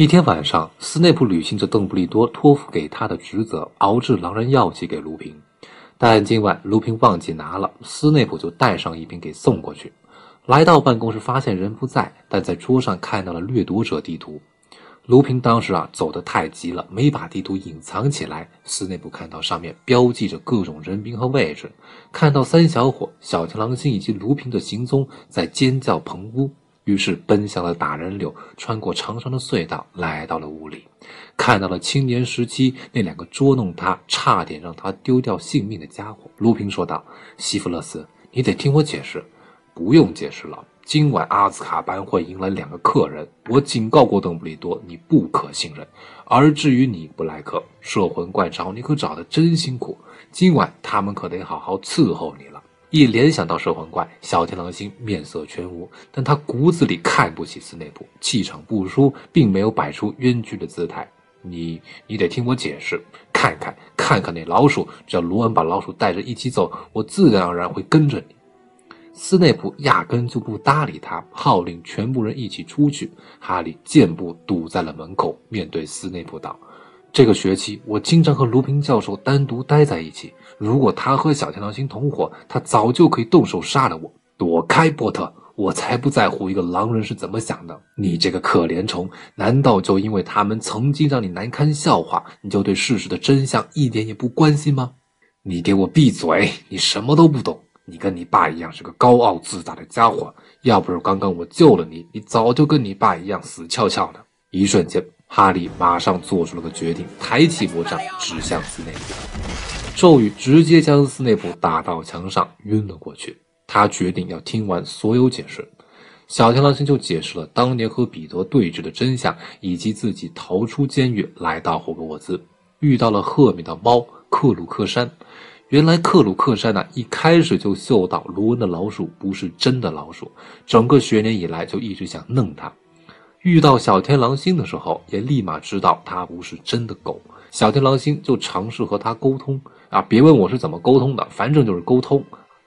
一天晚上，斯内普履行着邓布利多托付给他的职责，熬制狼人药剂给卢平。但今晚卢平忘记拿了，斯内普就带上一瓶给送过去。来到办公室，发现人不在，但在桌上看到了掠夺者地图。卢平当时走得太急了，没把地图隐藏起来。斯内普看到上面标记着各种人名和位置，看到三小伙、小青狼星以及卢平的行踪，在尖叫棚屋。于是奔向了打人柳，穿过长长的隧道，来到了屋里，看到了青年时期那两个捉弄他、差点让他丢掉性命的家伙。卢平说道：“西弗勒斯，你得听我解释。”“不用解释了，今晚阿兹卡班会迎来两个客人，我警告过邓布利多，你不可信任。而至于你，布莱克，摄魂怪找你可找得真辛苦，今晚他们可得好好伺候你了。”一联想到摄魂怪，小天狼星面色全无，但他骨子里看不起斯内普，气场不输，并没有摆出冤屈的姿态。你得听我解释，看看那老鼠，只要罗恩把老鼠带着一起走，我自然而然会跟着你。斯内普压根就不搭理他，号令全部人一起出去。哈利健步堵在了门口，面对斯内普道：“这个学期我经常和卢平教授单独待在一起，如果他和小天狼星同伙，他早就可以动手杀了我。”“躲开，波特，我才不在乎一个狼人是怎么想的。你这个可怜虫，难道就因为他们曾经让你难堪笑话，你就对事实的真相一点也不关心吗？”“你给我闭嘴，你什么都不懂，你跟你爸一样是个高傲自大的家伙，要不是刚刚我救了你，你早就跟你爸一样死翘翘的。”一瞬间，哈利马上做出了个决定，抬起魔杖指向斯内普，咒语直接将斯内普打到墙上，晕了过去。他决定要听完所有解释。小天狼星就解释了当年和彼得对峙的真相，以及自己逃出监狱来到霍格沃兹，遇到了赫敏的猫克鲁克山。原来克鲁克山一开始就嗅到卢恩的老鼠不是真的老鼠，整个学年以来就一直想弄他。遇到小天狼星的时候，也立马知道他不是真的狗。小天狼星就尝试和他沟通别问我是怎么沟通的，反正就是沟通。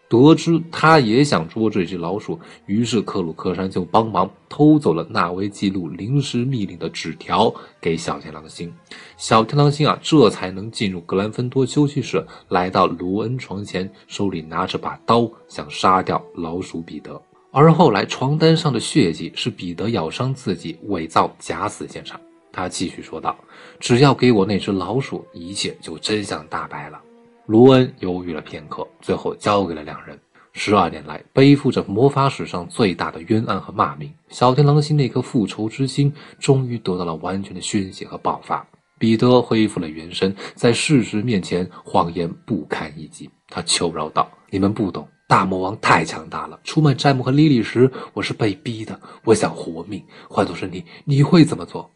得知他也想捉这只老鼠，于是克鲁克山就帮忙偷走了纳威记录临时密令的纸条给小天狼星。小天狼星这才能进入格兰芬多休息室，来到卢恩床前，手里拿着把刀，想杀掉老鼠彼得。而后来床单上的血迹是彼得咬伤自己，伪造假死现场。他继续说道：“只要给我那只老鼠，一切就真相大白了。”卢恩犹豫了片刻，最后交给了两人。12年来背负着魔法史上最大的冤案和骂名，小天狼星那颗复仇之心终于得到了完全的宣泄和爆发。彼得恢复了原身，在事实面前谎言不堪一击。他求饶道：“你们不懂，大魔王太强大了，出卖詹姆和莉莉时我是被逼的，我想活命，换作是你，你会怎么做？”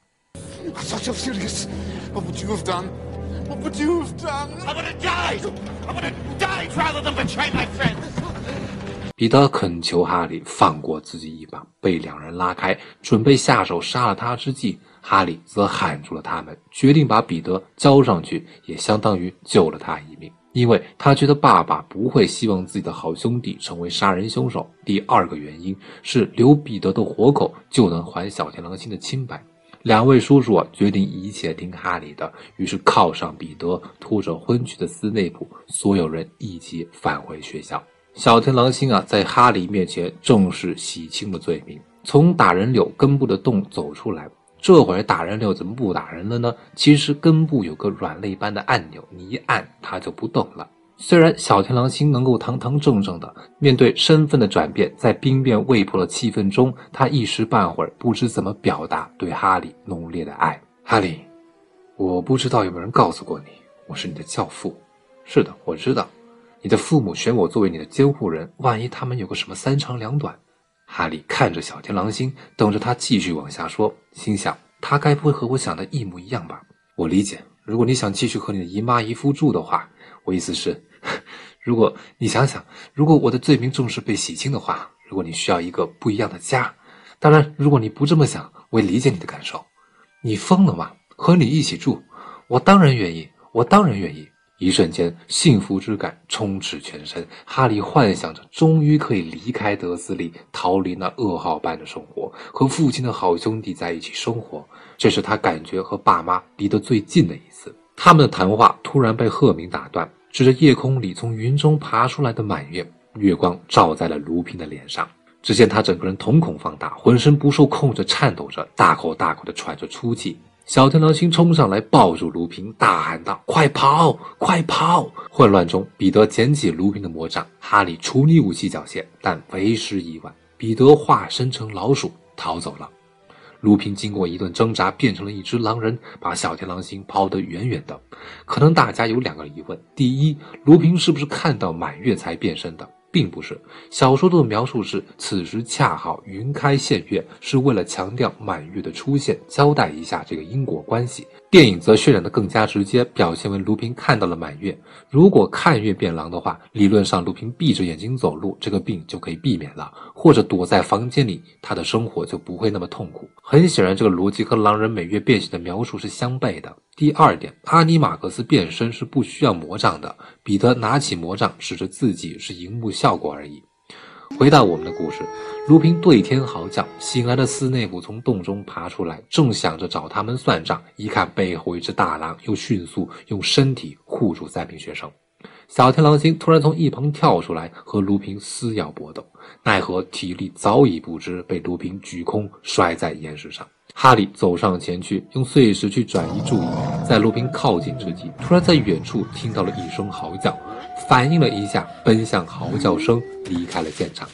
彼得恳求哈利放过自己一把，被两人拉开，准备下手杀了他之际，哈利则喊住了他们，决定把彼得交上去，也相当于救了他一命。因为他觉得爸爸不会希望自己的好兄弟成为杀人凶手。第二个原因是留彼得的活口就能还小天狼星的清白。两位叔叔决定一切听哈利的，于是铐上彼得，拖着昏去的斯内普，所有人一起返回学校。小天狼星在哈利面前正式洗清了罪名，从打人柳根部的洞走出来。这会儿打人柳怎么不打人了呢？其实根部有个软肋般的按钮，你一按它就不动了。虽然小天狼星能够堂堂正正的面对身份的转变，在兵变未破的气氛中，他一时半会儿不知怎么表达对哈利浓烈的爱。“哈利，我不知道有没有人告诉过你，我是你的教父。”“是的，我知道，你的父母选我作为你的监护人，万一他们有个什么三长两短。”哈利看着小天狼星，等着他继续往下说，心想他该不会和我想的一模一样吧。“我理解，如果你想继续和你的姨妈姨夫住的话，我意思是，如果你想想，如果我的罪名正式被洗清的话，如果你需要一个不一样的家，当然如果你不这么想，我也理解你的感受。”“你疯了吗？和你一起住，我当然愿意，我当然愿意。”一瞬间，幸福之感充斥全身。哈利幻想着，终于可以离开德斯利，逃离那噩耗般的生活，和父亲的好兄弟在一起生活。这是他感觉和爸妈离得最近的一次。他们的谈话突然被赫敏打断，指着夜空里从云中爬出来的满月，月光照在了卢宾的脸上。只见他整个人瞳孔放大，浑身不受控制颤抖着，大口地喘着粗气。小天狼星冲上来，抱住卢平，大喊道：“快跑，快跑！”混乱中，彼得捡起卢平的魔杖，哈利处理武器缴械，但为时已晚。彼得化身成老鼠逃走了。卢平经过一顿挣扎，变成了一只狼人，把小天狼星抛得远远的。可能大家有两个疑问：第一，卢平是不是看到满月才变身的？并不是，小说中的描述是此时恰好云开见月，是为了强调满月的出现，交代一下这个因果关系。电影则渲染得更加直接，表现为卢平看到了满月。如果看月变狼的话，理论上卢平闭着眼睛走路，这个病就可以避免了，或者躲在房间里，他的生活就不会那么痛苦。很显然，这个逻辑和狼人每月变形的描述是相悖的。第二点，阿尼马克斯变身是不需要魔杖的，彼得拿起魔杖指着自己是荧幕效果而已。回到我们的故事，卢平对天嚎叫，醒来的斯内普从洞中爬出来，正想着找他们算账，一看背后一只大狼又迅速用身体护住三名学生。小天狼星突然从一旁跳出来，和卢平撕咬搏斗，奈何体力早已不支，被卢平举空摔在岩石上。哈利走上前去，用碎石去转移注意，在卢平靠近之际，突然在远处听到了一声嚎叫，反应了一下，奔向嚎叫声，离开了现场。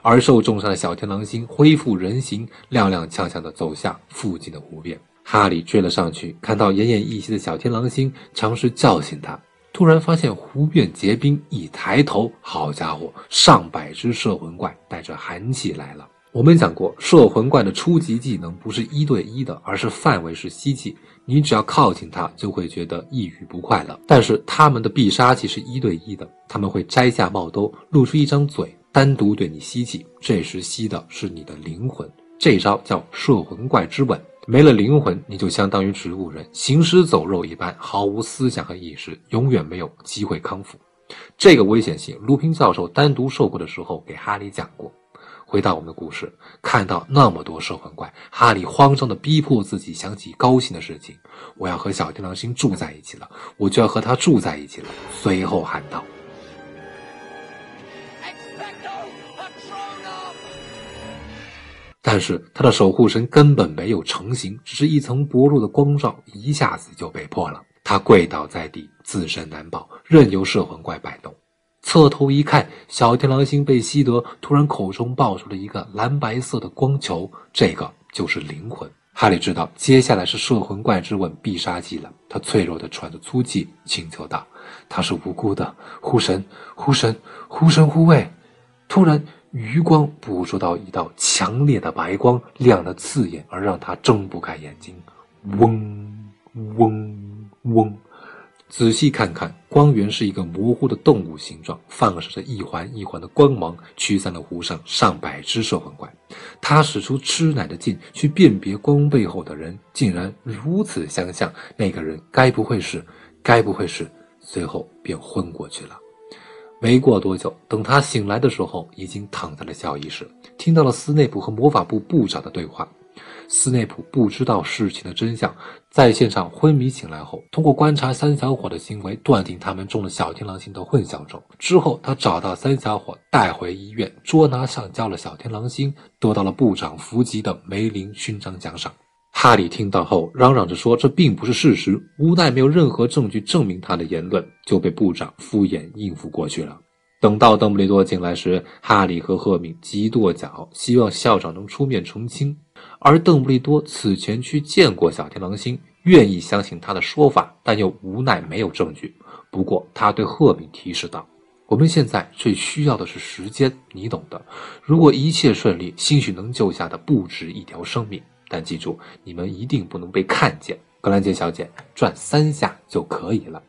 而受重伤的小天狼星恢复人形，踉踉跄跄地走向附近的湖边。哈利追了上去，看到奄奄一息的小天狼星，尝试叫醒他，突然发现湖面结冰，一抬头，好家伙，100只摄魂怪带着寒气来了。我们讲过，摄魂怪的初级技能不是1对1的，而是范围式吸气，你只要靠近它就会觉得抑郁不快乐。但是他们的必杀技是1对1的，他们会摘下帽兜，露出一张嘴，单独对你吸气，这时吸的是你的灵魂，这招叫摄魂怪之吻。没了灵魂，你就相当于植物人，行尸走肉一般，毫无思想和意识，永远没有机会康复。这个危险性，卢平教授单独授课的时候给哈利讲过。回到我们的故事，看到那么多摄魂怪，哈利慌张地逼迫自己想起高兴的事情，我要和小天狼星住在一起了，我就要和他住在一起了。随后喊道：但是他的守护神根本没有成型，只是一层薄弱的光照，一下子就被破了。他跪倒在地，自身难保，任由摄魂怪摆动。侧头一看，小天狼星被吸得，突然口中爆出了一个蓝白色的光球，这个就是灵魂。哈利知道接下来是摄魂怪之吻必杀技了，他脆弱地喘着粗气，请求道：“他是无辜的，护神，护神，护神护卫！”突然，余光捕捉到一道强烈的白光，亮得刺眼，而让他睁不开眼睛。嗡嗡嗡！仔细看看，光源是一个模糊的动物形状，放射着一环一环的光芒，驱散了湖上100只摄魂怪。他使出吃奶的劲去辨别光背后的人，竟然如此相像，那个人该不会是……随后便昏过去了。没过多久，等他醒来的时候，已经躺在了交易室，听到了斯内普和魔法部部长的对话。斯内普不知道事情的真相，在现场昏迷醒来后，通过观察三小伙的行为，断定他们中了小天狼星的混淆咒。之后他找到三小伙带回医院，捉拿上交了小天狼星，得到了部长福吉的梅林勋章奖赏。哈利听到后嚷嚷着说这并不是事实，无奈没有任何证据证明他的言论，就被部长敷衍应付过去了。等到邓布利多进来时，哈利和赫敏急跺脚，希望校长能出面澄清。而邓布利多此前去见过小天狼星，愿意相信他的说法，但又无奈没有证据。不过他对赫敏提示道：“我们现在最需要的是时间，你懂的。如果一切顺利，兴许能救下的不止一条生命。但记住，你们一定不能被看见。格兰杰小姐，转3下就可以了。”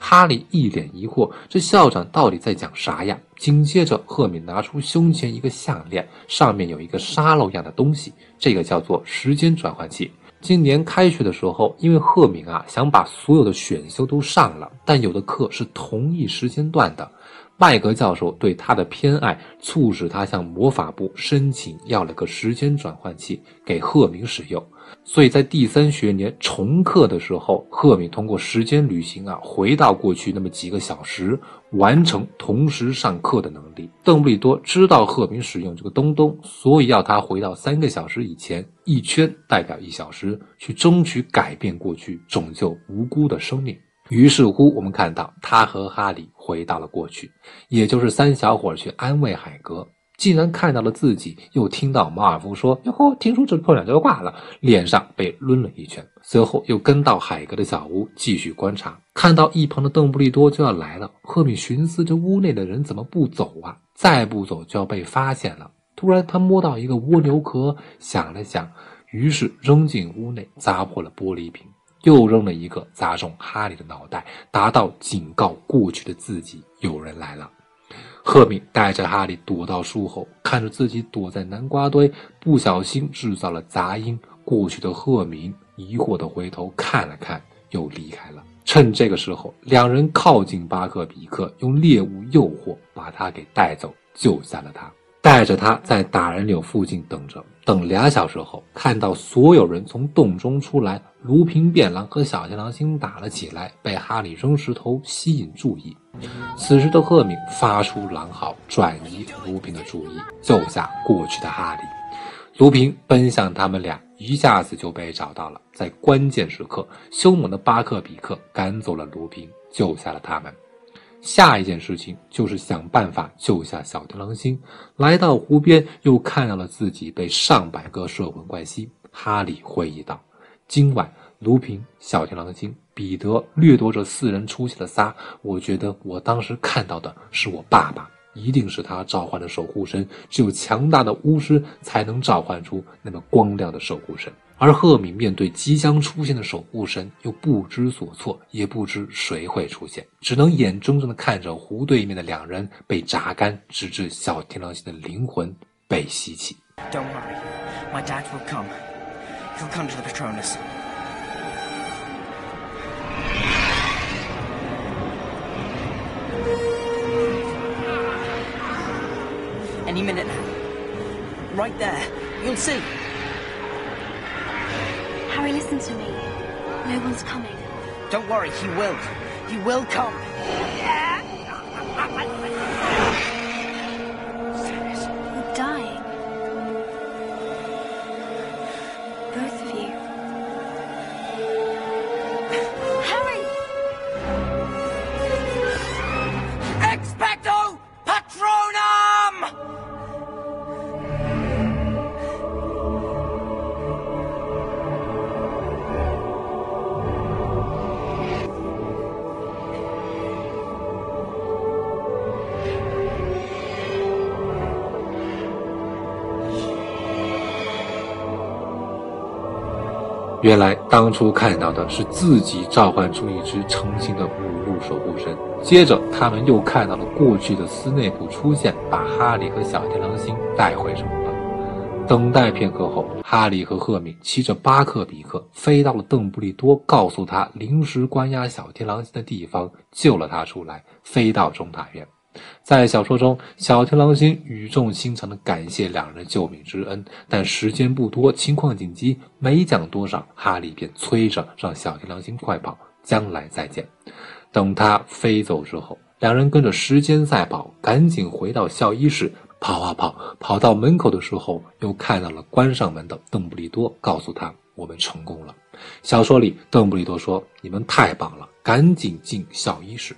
哈利一脸疑惑，这校长到底在讲啥呀？紧接着，赫敏拿出胸前一个项链，上面有一个沙漏样的东西，这个叫做时间转换器。今年开学的时候，因为赫敏啊想把所有的选修都上了，但有的课是同一时间段的。麦格教授对他的偏爱促使他向魔法部申请要了个时间转换器给赫敏使用，所以在第三学年重课的时候，赫敏通过时间旅行啊回到过去那么几个小时，完成同时上课的能力。邓布利多知道赫敏使用这个东东，所以要他回到3个小时以前，一圈代表1小时，去争取改变过去，拯救无辜的生命。于是乎，我们看到他和哈利回到了过去，也就是三小伙去安慰海格，竟然看到了自己，又听到毛尔夫说哟呵，听说这破两就挂了，脸上被抡了一拳。随后又跟到海格的小屋继续观察，看到一旁的邓布利多就要来了，赫敏寻思这屋内的人怎么不走啊，再不走就要被发现了。突然他摸到一个蜗牛壳，想了想，于是扔进屋内，砸破了玻璃瓶，又扔了一个，砸中哈利的脑袋，达到警告过去的自己有人来了。赫敏带着哈利躲到树后，看着自己躲在南瓜堆，不小心制造了杂音。过去的赫敏疑惑地回头看了看，又离开了。趁这个时候，两人靠近巴克比克，用猎物诱惑把他给带走，救下了他，带着他在打人柳附近等着。等2小时后，看到所有人从洞中出来，卢平变狼和小天狼星打了起来，被哈利扔石头吸引注意。此时的赫敏发出狼嚎，转移卢平的注意，救下过去的哈利。卢平奔向他们俩，一下子就被找到了。在关键时刻，凶猛的巴克比克赶走了卢平，救下了他们。下一件事情就是想办法救下小天狼星。来到湖边，又看到了自己被上百个摄魂怪吸。哈利回忆道，今晚卢平、小天狼星、彼得、掠夺者4人出现了仨，我觉得我当时看到的是我爸爸，一定是他召唤的守护神，只有强大的巫师才能召唤出那么光亮的守护神。而赫敏面对即将出现的守护神又不知所措，也不知谁会出现，只能眼睁睁地看着湖对面的两人被榨干，直至小天狼星的灵魂被吸起。Don't worry, my dad will come. He'll come to the Patronus. Any minute now. Right there. You'll see.Harry, listen to me. No one's coming. Don't worry, he will. He will come. You're dying. Both of you. Harry! Expecto Patronum!原来当初看到的是自己召唤出一只成型的五路守护神，接着他们又看到了过去的斯内普出现，把哈利和小天狼星带回城堡。等待片刻后，哈利和赫敏骑着巴克比克飞到了邓布利多告诉他临时关押小天狼星的地方，救了他出来，飞到中塔院。在小说中，小天狼星语重心长地感谢两人救命之恩，但时间不多，情况紧急，没讲多少，哈利便催着让小天狼星快跑，将来再见。等他飞走之后，两人跟着时间赛跑，赶紧回到校医室，跑啊跑，跑到门口的时候，又看到了关上门的邓布利多，告诉他我们成功了。小说里邓布利多说，你们太棒了，赶紧进校医室。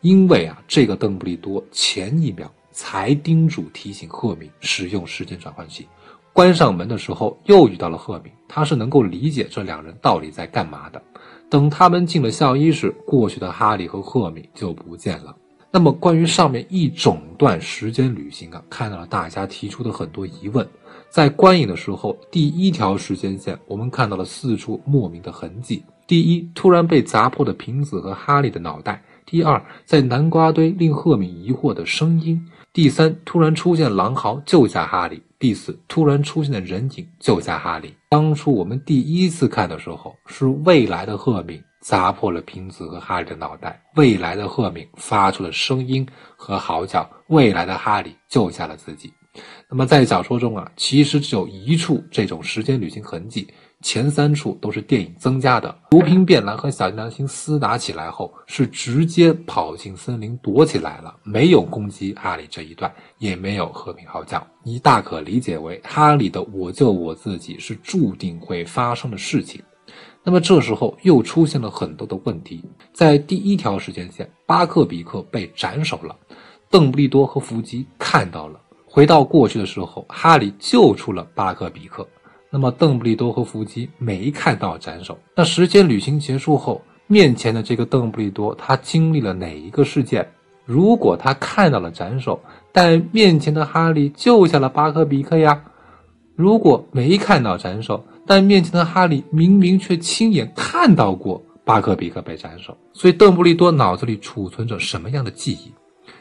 因为啊，这个邓布利多前一秒才叮嘱提醒赫敏使用时间转换器，关上门的时候又遇到了赫敏，他是能够理解这两人到底在干嘛的。等他们进了校医室，过去的哈利和赫敏就不见了。那么关于上面一整段时间旅行啊，看到了大家提出的很多疑问。在观影的时候，第1条时间线我们看到了4处莫名的痕迹。第1，突然被砸破的瓶子和哈利的脑袋。第2，在南瓜堆令赫敏疑惑的声音。第3，突然出现狼嚎救下哈利。必死突然出现的人影救下哈利。当初我们第一次看的时候，是未来的赫敏砸破了瓶子和哈利的脑袋，未来的赫敏发出了声音和嚎叫，未来的哈利救下了自己。那么在小说中啊，其实只有一处这种时间旅行痕迹，前三处都是电影增加的。毒品变蓝和小金良心厮打起来后，是直接跑进森林躲起来了，没有攻击哈利这一段，也没有和平嚎叫。你大可理解为哈利的我救我自己是注定会发生的事情。那么这时候又出现了很多的问题。在第一条时间线，巴克比克被斩首了，邓布利多和伏击看到了。回到过去的时候，哈利救出了巴克比克，那么邓布利多和伏击没看到斩首。那时间旅行结束后，面前的这个邓布利多他经历了哪一个事件？如果他看到了斩首，但面前的哈利救下了巴克比克呀。如果没看到斩首，但面前的哈利明明却亲眼看到过巴克比克被斩首。所以邓布利多脑子里储存着什么样的记忆？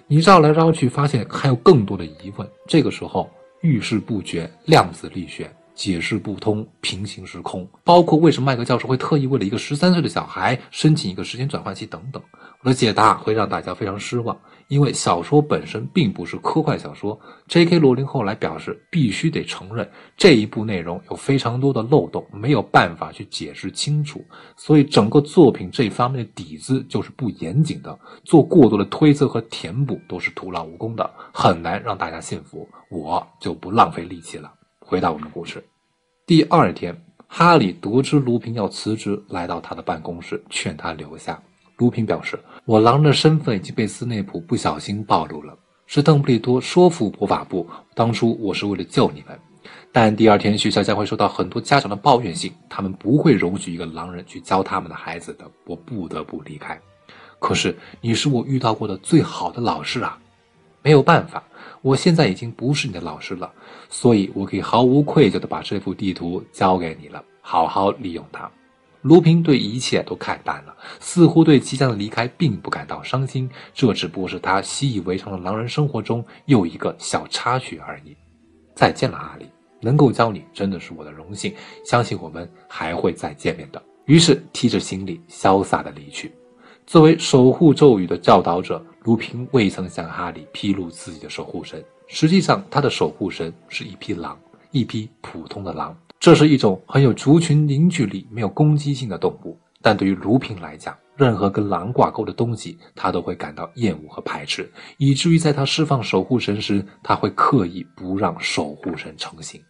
你绕来绕去，发现还有更多的疑问。这个时候遇事不决，量子力学解释不通，平行时空，包括为什么麦克教授会特意为了一个13岁的小孩申请一个时间转换器等等。我的解答会让大家非常失望，因为小说本身并不是科幻小说。 J.K. 罗琳后来表示，必须得承认这一部内容有非常多的漏洞，没有办法去解释清楚，所以整个作品这方面的底子就是不严谨的，做过多的推测和填补都是徒劳无功的，很难让大家信服。我就不浪费力气了，回到我们的故事。第二天，哈利得知卢平要辞职，来到他的办公室劝他留下。卢平表示，我狼人的身份已经被斯内普不小心暴露了，是邓布利多说服魔法部，当初我是为了救你们。但第二天学校将会收到很多家长的抱怨信，他们不会容许一个狼人去教他们的孩子的，我不得不离开。可是你是我遇到过的最好的老师啊。没有办法，我现在已经不是你的老师了，所以我可以毫无愧疚地把这幅地图交给你了，好好利用它。卢平对一切都看淡了，似乎对即将的离开并不感到伤心，这只不过是他习以为常的狼人生活中又一个小插曲而已。再见了，哈利，能够教你真的是我的荣幸，相信我们还会再见面的。于是提着行李潇洒地离去。作为守护咒语的教导者，卢平未曾向哈利披露自己的守护神，实际上他的守护神是一匹狼，一匹普通的狼。这是一种很有族群凝聚力，没有攻击性的动物，但对于卢平来讲，任何跟狼挂钩的东西他都会感到厌恶和排斥，以至于在他释放守护神时，他会刻意不让守护神成型。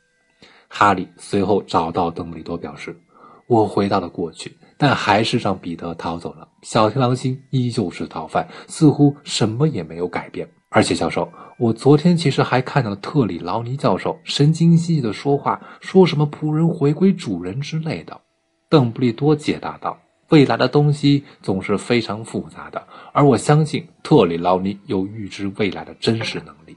哈利随后找到邓布利多表示，我回到了过去，但还是让彼得逃走了，小天狼星依旧是逃犯，似乎什么也没有改变。而且教授，我昨天其实还看到了特里劳尼教授神经兮兮的说话，说什么仆人回归主人之类的。邓布利多解答道，未来的东西总是非常复杂的，而我相信特里劳尼有预知未来的真实能力。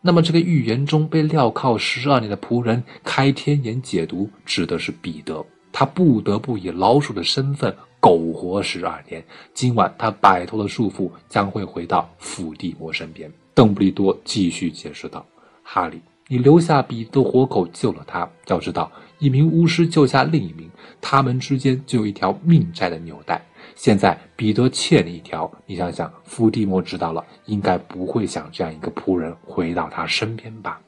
那么这个预言中被镣铐12年的仆人开天眼解读指的是彼得，他不得不以老鼠的身份苟活12年，今晚他摆脱了束缚，将会回到伏地魔身边。邓布利多继续解释道，哈利，你留下彼得的活口救了他，要知道一名巫师救下另一名，他们之间就有一条命债的纽带，现在彼得欠你一条，你想想伏地魔知道了应该不会想这样一个仆人回到他身边吧。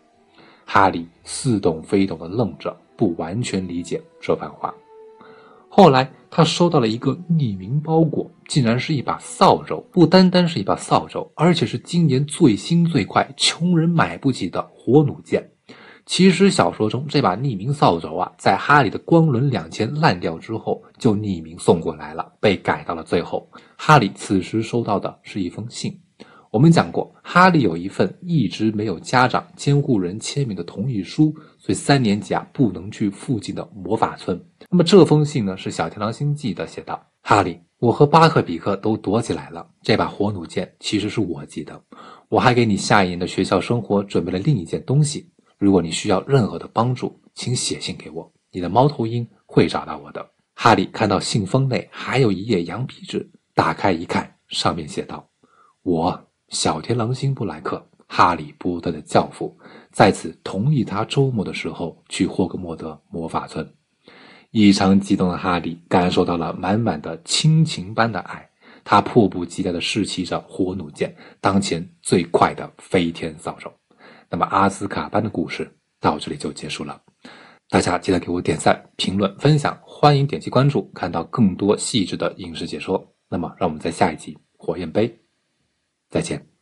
哈利似懂非懂地愣着，不完全理解这番话。后来他收到了一个匿名包裹，竟然是一把扫帚，不单单是一把扫帚，而且是今年最新最快，穷人买不起的火弩箭。其实小说中这把匿名扫帚啊，在哈利的光轮2000烂掉之后就匿名送过来了，被改到了最后。哈利此时收到的是一封信。我们讲过，哈利有一份一直没有家长监护人签名的同意书，所以3年级啊不能去附近的魔法村。那么这封信呢，是小天狼星寄的，写道，哈利，我和巴克比克都躲起来了，这把火弩箭其实是我寄的，我还给你下一年的学校生活准备了另一件东西，如果你需要任何的帮助，请写信给我，你的猫头鹰会找到我的。哈利看到信封内还有一页羊皮纸，打开一看，上面写道，我小天狼星布莱克，哈利波特的教父，在此同意他周末的时候去霍格莫德魔法村。异常激动的哈利感受到了满满的亲情般的爱，他迫不及待地试骑着火弩箭，当前最快的飞天扫帚。那么阿兹卡班的故事到这里就结束了。大家记得给我点赞、评论、分享，欢迎点击关注，看到更多细致的影视解说。那么让我们在下一集火焰杯再见。